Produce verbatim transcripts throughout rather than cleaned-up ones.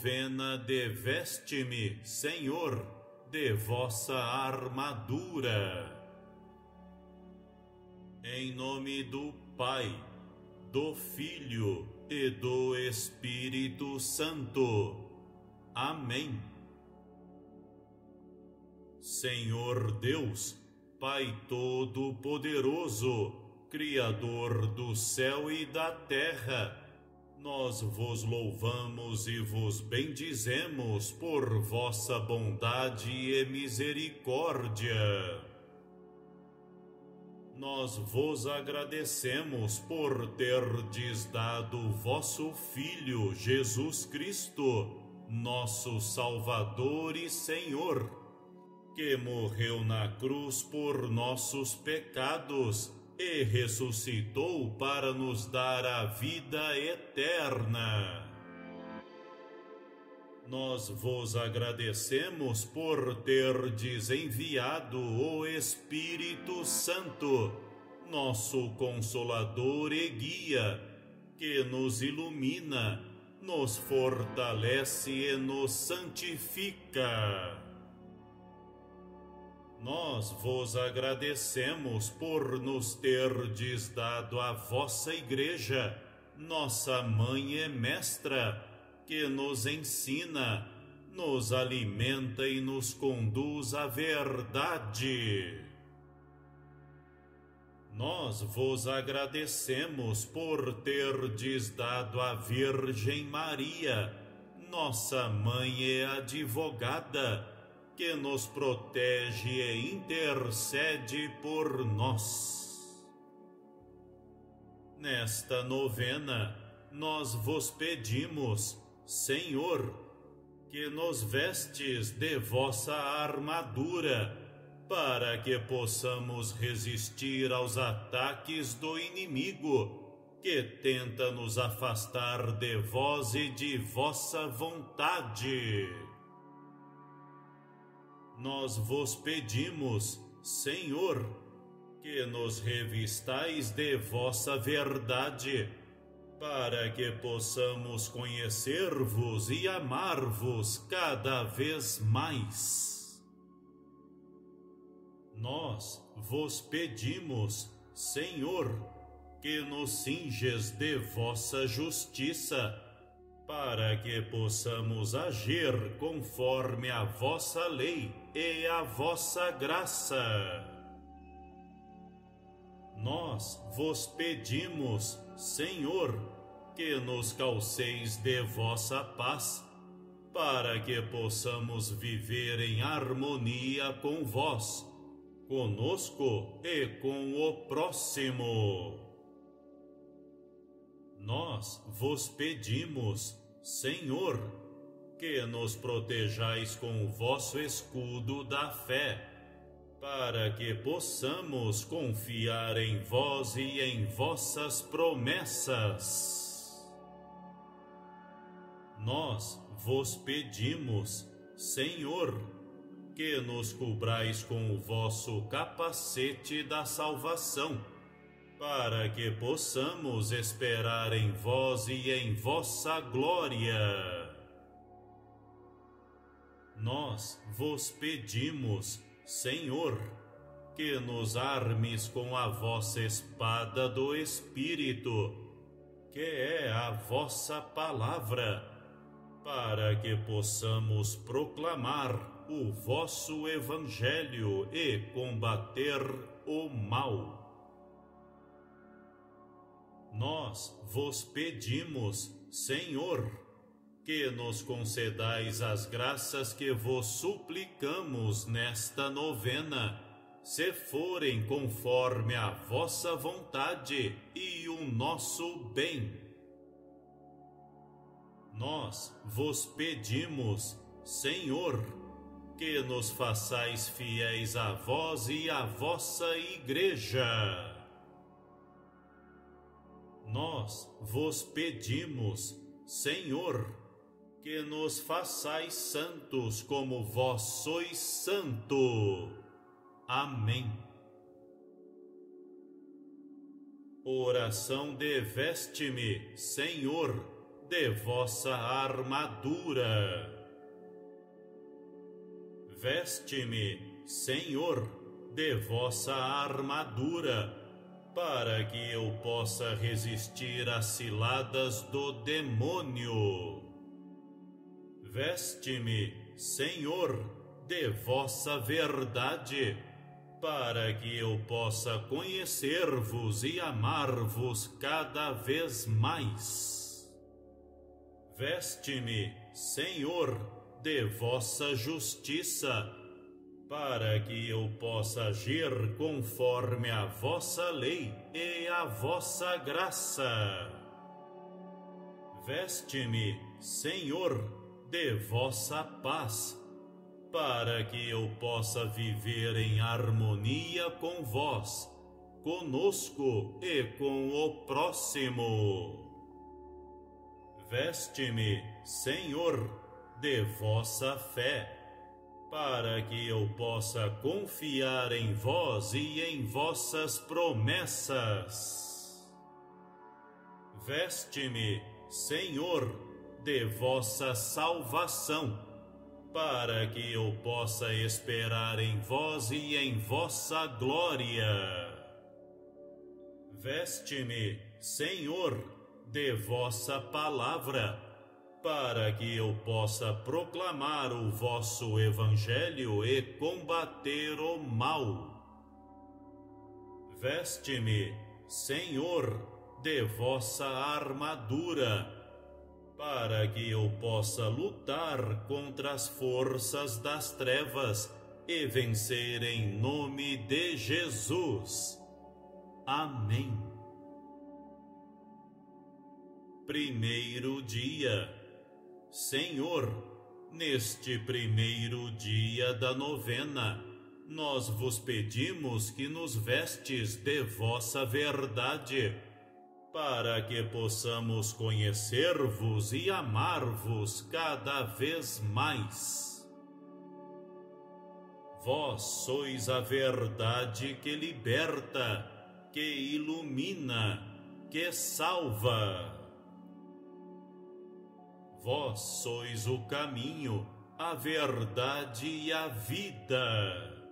Novena de Vesti-me, Senhor, de Vossa Armadura. Em nome do Pai, do Filho e do Espírito Santo. Amém. Senhor Deus, Pai Todo-Poderoso, Criador do céu e da terra, nós vos louvamos e vos bendizemos por vossa bondade e misericórdia. Nós vos agradecemos por terdes dado vosso Filho, Jesus Cristo, nosso Salvador e Senhor, que morreu na cruz por nossos pecados e ressuscitou para nos dar a vida eterna. Nós vos agradecemos por terdes enviado o Espírito Santo, nosso Consolador e Guia, que nos ilumina, nos fortalece e nos santifica. Nós vos agradecemos por nos terdes dado a vossa Igreja, nossa Mãe e Mestra, que nos ensina, nos alimenta e nos conduz à verdade. Nós vos agradecemos por terdes dado a Virgem Maria, nossa Mãe e Advogada, que nos protege e intercede por nós. Nesta novena, nós vos pedimos, Senhor, que nos vestes de vossa armadura, para que possamos resistir aos ataques do inimigo, que tenta nos afastar de vós e de vossa vontade. Nós vos pedimos, Senhor, que nos revistais de vossa verdade, para que possamos conhecer-vos e amar-vos cada vez mais. Nós vos pedimos, Senhor, que nos cinges de vossa justiça, para que possamos agir conforme a vossa lei e a vossa graça. Nós vos pedimos, Senhor, que nos calceis de vossa paz, para que possamos viver em harmonia com vós, conosco e com o próximo. Nós vos pedimos, Senhor, que nos protejais com o vosso escudo da fé, para que possamos confiar em vós e em vossas promessas. Nós vos pedimos, Senhor, que nos cubrais com o vosso capacete da salvação, para que possamos esperar em vós e em vossa glória. Nós vos pedimos, Senhor, que nos armes com a vossa espada do Espírito, que é a vossa palavra, para que possamos proclamar o vosso Evangelho e combater o mal. Nós vos pedimos, Senhor, que nos concedais as graças que vos suplicamos nesta novena, se forem conforme a vossa vontade e o nosso bem. Nós vos pedimos, Senhor, que nos façais fiéis a vós e à vossa Igreja. Nós vos pedimos, Senhor, que nos façais santos como vós sois santo. Amém. Oração de Vesti-me, Senhor, de vossa armadura. Veste-me, Senhor, de vossa armadura, para que eu possa resistir às ciladas do demônio. Veste-me, Senhor, de vossa verdade, para que eu possa conhecer-vos e amar-vos cada vez mais. Veste-me, Senhor, de vossa justiça, para que eu possa agir conforme a vossa lei e a vossa graça. Veste-me, Senhor, de vossa paz, para que eu possa viver em harmonia com vós, conosco e com o próximo. Veste-me, Senhor, de vossa fé, para que eu possa confiar em vós e em vossas promessas. Veste-me, Senhor, de vossa salvação, para que eu possa esperar em vós e em vossa glória. Veste-me, Senhor, de vossa palavra, para que eu possa proclamar o vosso evangelho e combater o mal. Veste-me, Senhor, de vossa armadura, para que eu possa lutar contra as forças das trevas e vencer em nome de Jesus. Amém. Primeiro dia. Senhor, neste primeiro dia da novena, nós vos pedimos que nos vestes de vossa verdade, para que possamos conhecer-vos e amar-vos cada vez mais. Vós sois a verdade que liberta, que ilumina, que salva. Vós sois o caminho, a verdade e a vida.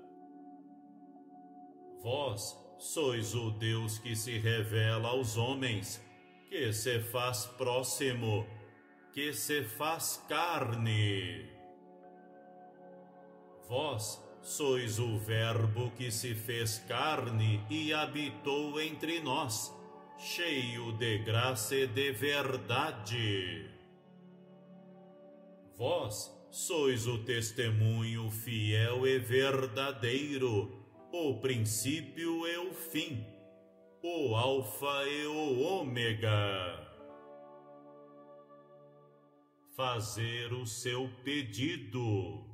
Vós sois o Deus que se revela aos homens, que se faz próximo, que se faz carne. Vós sois o Verbo que se fez carne e habitou entre nós, cheio de graça e de verdade. Vós sois o testemunho fiel e verdadeiro, o princípio e o fim, o alfa e o ômega. Fazer o seu pedido.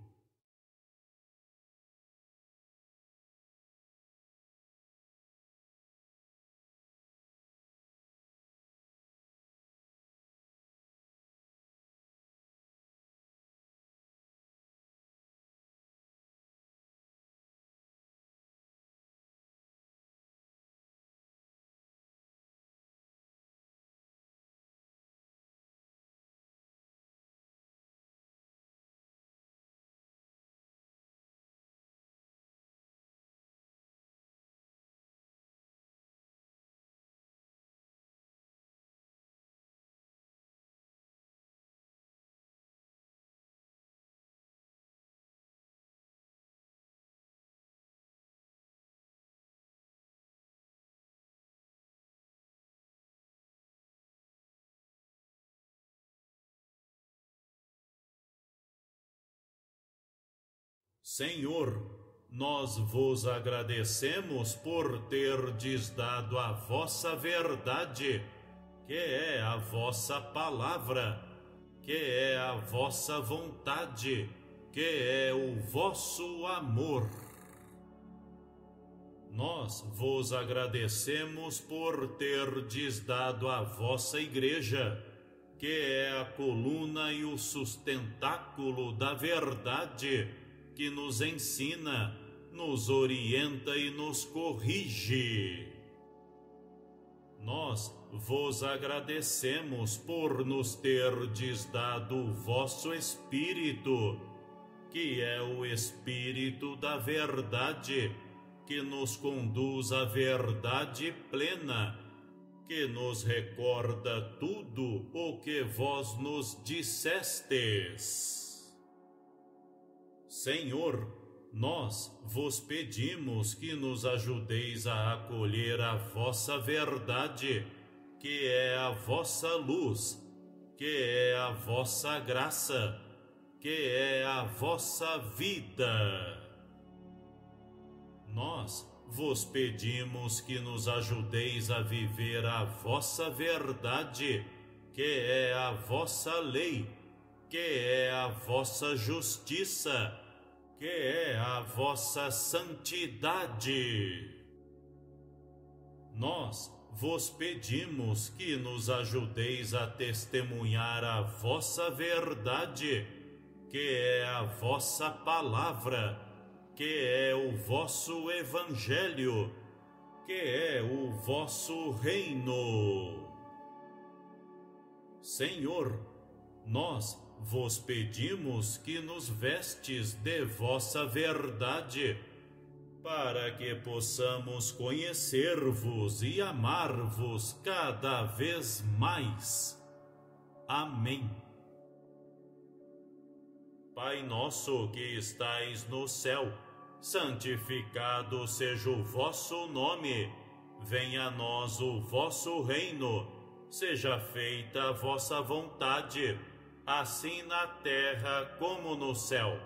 Senhor, nós vos agradecemos por terdes dado a vossa verdade, que é a vossa palavra, que é a vossa vontade, que é o vosso amor. Nós vos agradecemos por terdes dado a vossa igreja, que é a coluna e o sustentáculo da verdade, que nos ensina, nos orienta e nos corrige. nós vos agradecemos por nos terdes dado o vosso Espírito, que é o Espírito da verdade, que nos conduz à verdade plena, que nos recorda tudo o que vós nos dissestes. Senhor, nós vos pedimos que nos ajudeis a acolher a vossa verdade, que é a vossa luz, que é a vossa graça, que é a vossa vida. Nós vos pedimos que nos ajudeis a viver a vossa verdade, que é a vossa lei, que é a vossa justiça, que é a vossa santidade. Nós vos pedimos que nos ajudeis a testemunhar a vossa verdade, que é a vossa palavra, que é o vosso evangelho, que é o vosso reino. Senhor, nós vos pedimos que nos vestes de vossa verdade, para que possamos conhecer-vos e amar-vos cada vez mais. Amém. Pai nosso que estais no céu, santificado seja o vosso nome. Venha a nós o vosso reino. Seja feita a vossa vontade, assim na terra como no céu.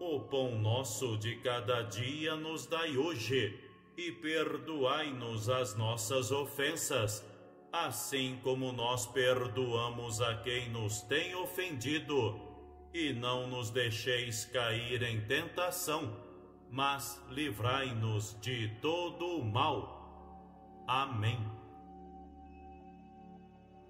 O pão nosso de cada dia nos dai hoje, e perdoai-nos as nossas ofensas, assim como nós perdoamos a quem nos tem ofendido. E não nos deixeis cair em tentação, mas livrai-nos de todo o mal. Amém.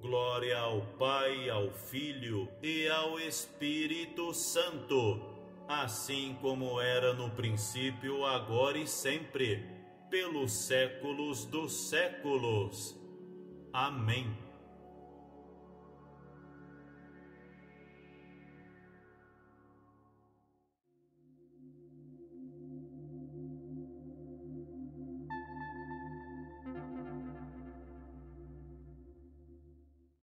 Glória ao Pai, ao Filho e ao Espírito Santo, assim como era no princípio, agora e sempre, pelos séculos dos séculos. Amém.